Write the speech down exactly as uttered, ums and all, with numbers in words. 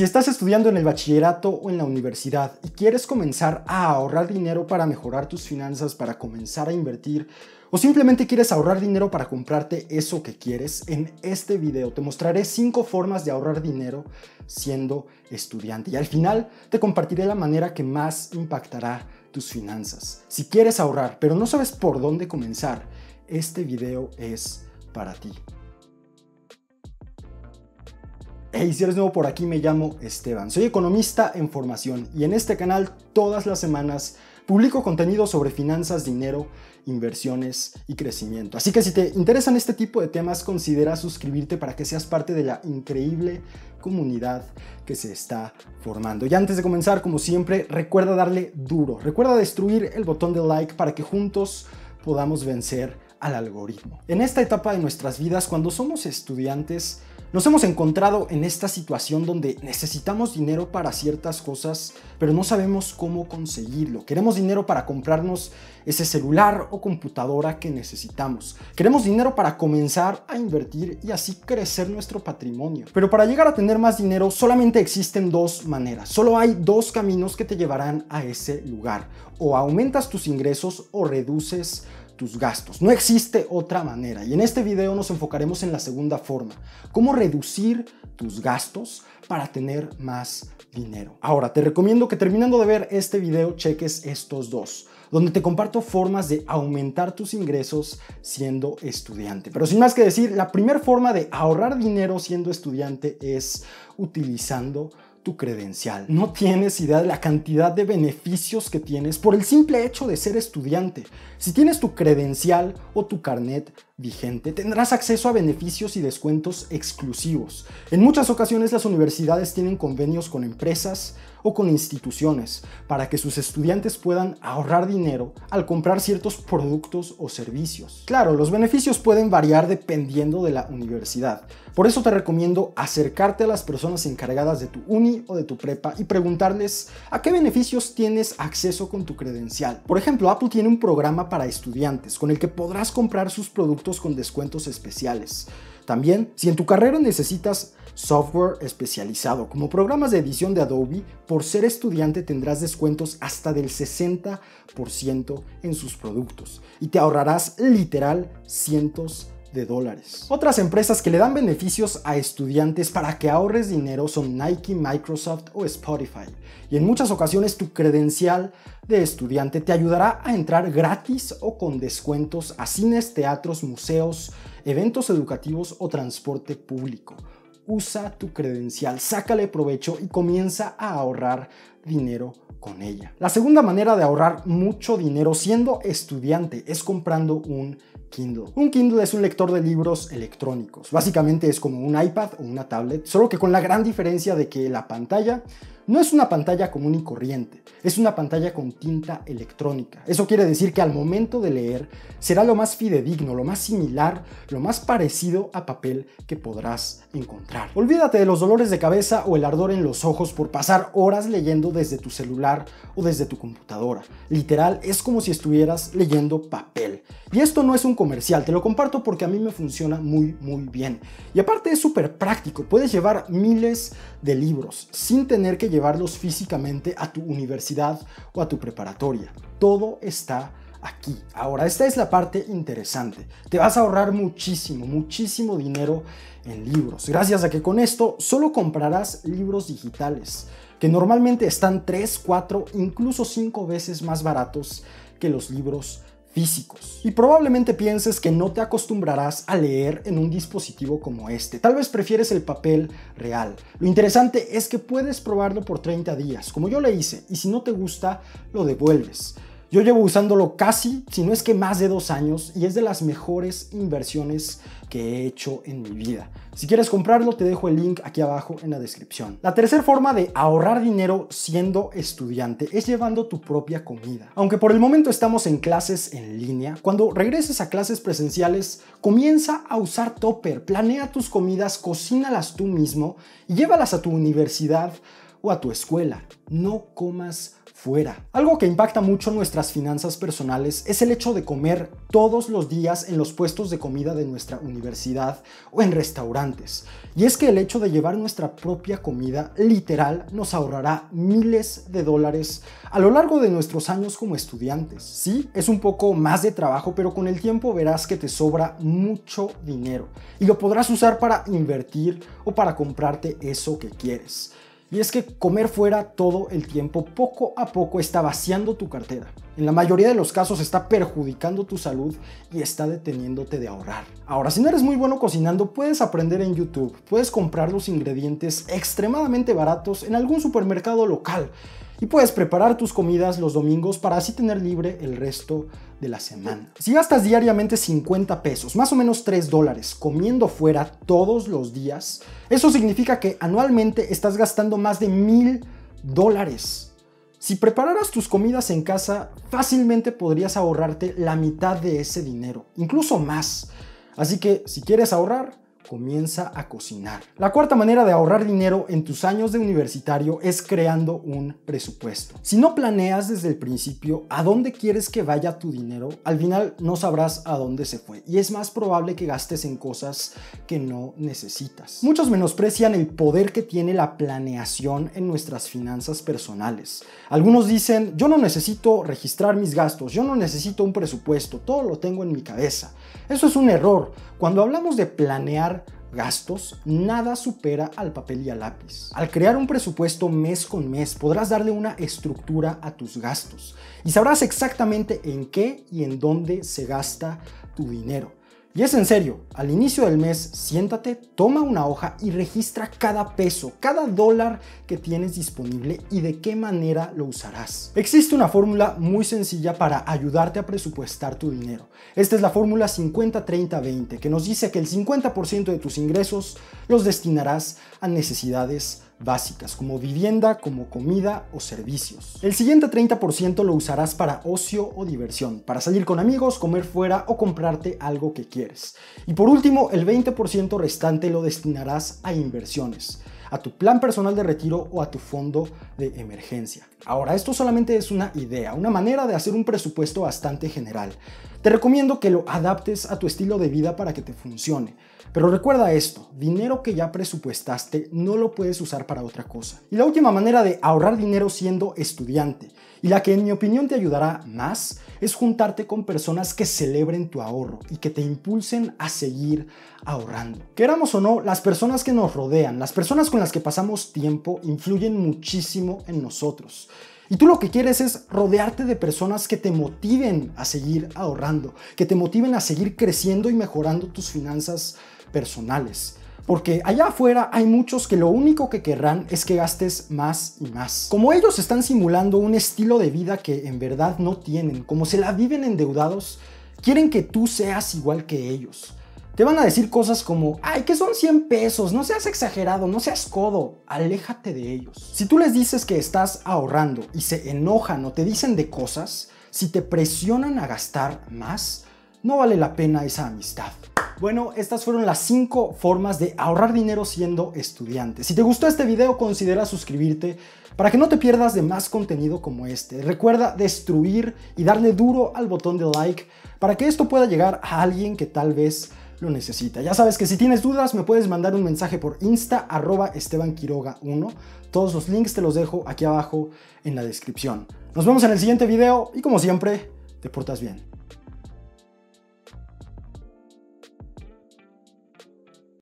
Si estás estudiando en el bachillerato o en la universidad y quieres comenzar a ahorrar dinero para mejorar tus finanzas, para comenzar a invertir, o simplemente quieres ahorrar dinero para comprarte eso que quieres, en este video te mostraré cinco formas de ahorrar dinero siendo estudiante y al final te compartiré la manera que más impactará tus finanzas. Si quieres ahorrar pero no sabes por dónde comenzar, este video es para ti. Hey, si eres nuevo por aquí, me llamo Esteban, soy economista en formación y en este canal todas las semanas publico contenido sobre finanzas, dinero, inversiones y crecimiento. Así que si te interesan este tipo de temas, considera suscribirte para que seas parte de la increíble comunidad que se está formando. Y antes de comenzar, como siempre, recuerda darle duro, recuerda destruir el botón de like para que juntos podamos vencer al algoritmo. En esta etapa de nuestras vidas, cuando somos estudiantes, nos hemos encontrado en esta situación donde necesitamos dinero para ciertas cosas, pero no sabemos cómo conseguirlo. Queremos dinero para comprarnos ese celular o computadora que necesitamos. Queremos dinero para comenzar a invertir y así crecer nuestro patrimonio. Pero para llegar a tener más dinero solamente existen dos maneras. Solo hay dos caminos que te llevarán a ese lugar. O aumentas tus ingresos o reduces tus gastos. No existe otra manera y en este video nos enfocaremos en la segunda forma, cómo reducir tus gastos para tener más dinero. Ahora, te recomiendo que terminando de ver este video cheques estos dos, donde te comparto formas de aumentar tus ingresos siendo estudiante. Pero sin más que decir, la primera forma de ahorrar dinero siendo estudiante es utilizando tu credencial. No tienes idea de la cantidad de beneficios que tienes por el simple hecho de ser estudiante. Si tienes tu credencial o tu carnet vigente, tendrás acceso a beneficios y descuentos exclusivos. En muchas ocasiones las universidades tienen convenios con empresas o con instituciones para que sus estudiantes puedan ahorrar dinero al comprar ciertos productos o servicios. Claro, los beneficios pueden variar dependiendo de la universidad. Por eso te recomiendo acercarte a las personas encargadas de tu uni o de tu prepa y preguntarles a qué beneficios tienes acceso con tu credencial. Por ejemplo, Apple tiene un programa para estudiantes con el que podrás comprar sus productos con descuentos especiales. También, si en tu carrera necesitas software especializado, como programas de edición de Adobe, por ser estudiante tendrás descuentos hasta del sesenta por ciento en sus productos y te ahorrarás literal cientos de dólares. Otras empresas que le dan beneficios a estudiantes para que ahorres dinero son Nike, Microsoft o Spotify. Y en muchas ocasiones tu credencial de estudiante te ayudará a entrar gratis o con descuentos a cines, teatros, museos, eventos educativos o transporte público. Usa tu credencial, sácale provecho y comienza a ahorrar dinero con ella. La segunda manera de ahorrar mucho dinero siendo estudiante es comprando un Kindle. Un Kindle es un lector de libros electrónicos. Básicamente es como un iPad o una tablet, solo que con la gran diferencia de que la pantalla no es una pantalla común y corriente, es una pantalla con tinta electrónica. Eso quiere decir que al momento de leer será lo más fidedigno, lo más similar, lo más parecido a papel que podrás encontrar. Olvídate de los dolores de cabeza o el ardor en los ojos por pasar horas leyendo desde tu celular o desde tu computadora. Literal, es como si estuvieras leyendo papel. Y esto no es un comercial, te lo comparto porque a mí me funciona muy muy bien. Y aparte es súper práctico, puedes llevar miles de libros sin tener que llevar llevarlos físicamente a tu universidad o a tu preparatoria. Todo está aquí. Ahora, esta es la parte interesante. Te vas a ahorrar muchísimo, muchísimo dinero en libros, gracias a que con esto solo comprarás libros digitales, que normalmente están tres, cuatro, incluso cinco veces más baratos que los libros físicos. Y probablemente pienses que no te acostumbrarás a leer en un dispositivo como este. Tal vez prefieres el papel real. Lo interesante es que puedes probarlo por treinta días, como yo le hice, y si no te gusta, lo devuelves. Yo llevo usándolo casi, si no es que más de dos años, y es de las mejores inversiones que he hecho en mi vida. Si quieres comprarlo, te dejo el link aquí abajo en la descripción. La tercera forma de ahorrar dinero siendo estudiante es llevando tu propia comida. Aunque por el momento estamos en clases en línea, cuando regreses a clases presenciales, comienza a usar tupper, planea tus comidas, cocínalas tú mismo y llévalas a tu universidad o a tu escuela. No comas fuera. Algo que impacta mucho nuestras finanzas personales es el hecho de comer todos los días en los puestos de comida de nuestra universidad o en restaurantes. Y es que el hecho de llevar nuestra propia comida literal nos ahorrará miles de dólares a lo largo de nuestros años como estudiantes. Sí, es un poco más de trabajo, pero con el tiempo verás que te sobra mucho dinero y lo podrás usar para invertir o para comprarte eso que quieres. Y es que comer fuera todo el tiempo, poco a poco, está vaciando tu cartera. En la mayoría de los casos está perjudicando tu salud y está deteniéndote de ahorrar. Ahora, si no eres muy bueno cocinando, puedes aprender en YouTube. Puedes comprar los ingredientes extremadamente baratos en algún supermercado local. Y puedes preparar tus comidas los domingos para así tener libre el resto de la semana. Si gastas diariamente cincuenta pesos, más o menos tres dólares, comiendo fuera todos los días, eso significa que anualmente estás gastando más de mil dólares. Si prepararas tus comidas en casa, fácilmente podrías ahorrarte la mitad de ese dinero, incluso más. Así que si quieres ahorrar, comienza a cocinar. La cuarta manera de ahorrar dinero en tus años de universitario es creando un presupuesto. Si no planeas desde el principio a dónde quieres que vaya tu dinero, al final no sabrás a dónde se fue y es más probable que gastes en cosas que no necesitas. Muchos menosprecian el poder que tiene la planeación en nuestras finanzas personales. Algunos dicen, yo no necesito registrar mis gastos, yo no necesito un presupuesto, todo lo tengo en mi cabeza. Eso es un error. Cuando hablamos de planear gastos, nada supera al papel y al lápiz. Al crear un presupuesto mes con mes, podrás darle una estructura a tus gastos y sabrás exactamente en qué y en dónde se gasta tu dinero. Y es en serio, al inicio del mes, siéntate, toma una hoja y registra cada peso, cada dólar que tienes disponible y de qué manera lo usarás. Existe una fórmula muy sencilla para ayudarte a presupuestar tu dinero. Esta es la fórmula cincuenta treinta veinte, que nos dice que el cincuenta por ciento de tus ingresos los destinarás a necesidades básicas, como vivienda, como comida o servicios. El siguiente treinta por ciento lo usarás para ocio o diversión, para salir con amigos, comer fuera o comprarte algo que quieres. Y por último, el veinte por ciento restante lo destinarás a inversiones, a tu plan personal de retiro o a tu fondo de emergencia. Ahora, esto solamente es una idea, una manera de hacer un presupuesto bastante general. Te recomiendo que lo adaptes a tu estilo de vida para que te funcione. Pero recuerda esto, dinero que ya presupuestaste no lo puedes usar para otra cosa. Y la última manera de ahorrar dinero siendo estudiante, y la que en mi opinión te ayudará más, es juntarte con personas que celebren tu ahorro y que te impulsen a seguir ahorrando. Queramos o no, las personas que nos rodean, las personas con las que pasamos tiempo, influyen muchísimo en nosotros. Y tú lo que quieres es rodearte de personas que te motiven a seguir ahorrando, que te motiven a seguir creciendo y mejorando tus finanzas personales. Porque allá afuera hay muchos que lo único que querrán es que gastes más y más. Como ellos están simulando un estilo de vida que en verdad no tienen, como se la viven endeudados, quieren que tú seas igual que ellos. Te van a decir cosas como, ay, que son cien pesos, no seas exagerado, no seas codo, aléjate de ellos. Si tú les dices que estás ahorrando y se enojan o te dicen de cosas, si te presionan a gastar más, no vale la pena esa amistad. Bueno, estas fueron las cinco formas de ahorrar dinero siendo estudiante. Si te gustó este video, considera suscribirte para que no te pierdas de más contenido como este. Recuerda destruir y darle duro al botón de like para que esto pueda llegar a alguien que tal vez lo necesita. Ya sabes que si tienes dudas me puedes mandar un mensaje por Insta, arroba Esteban Quiroga uno. Todos los links te los dejo aquí abajo en la descripción. Nos vemos en el siguiente video y como siempre, te portas bien.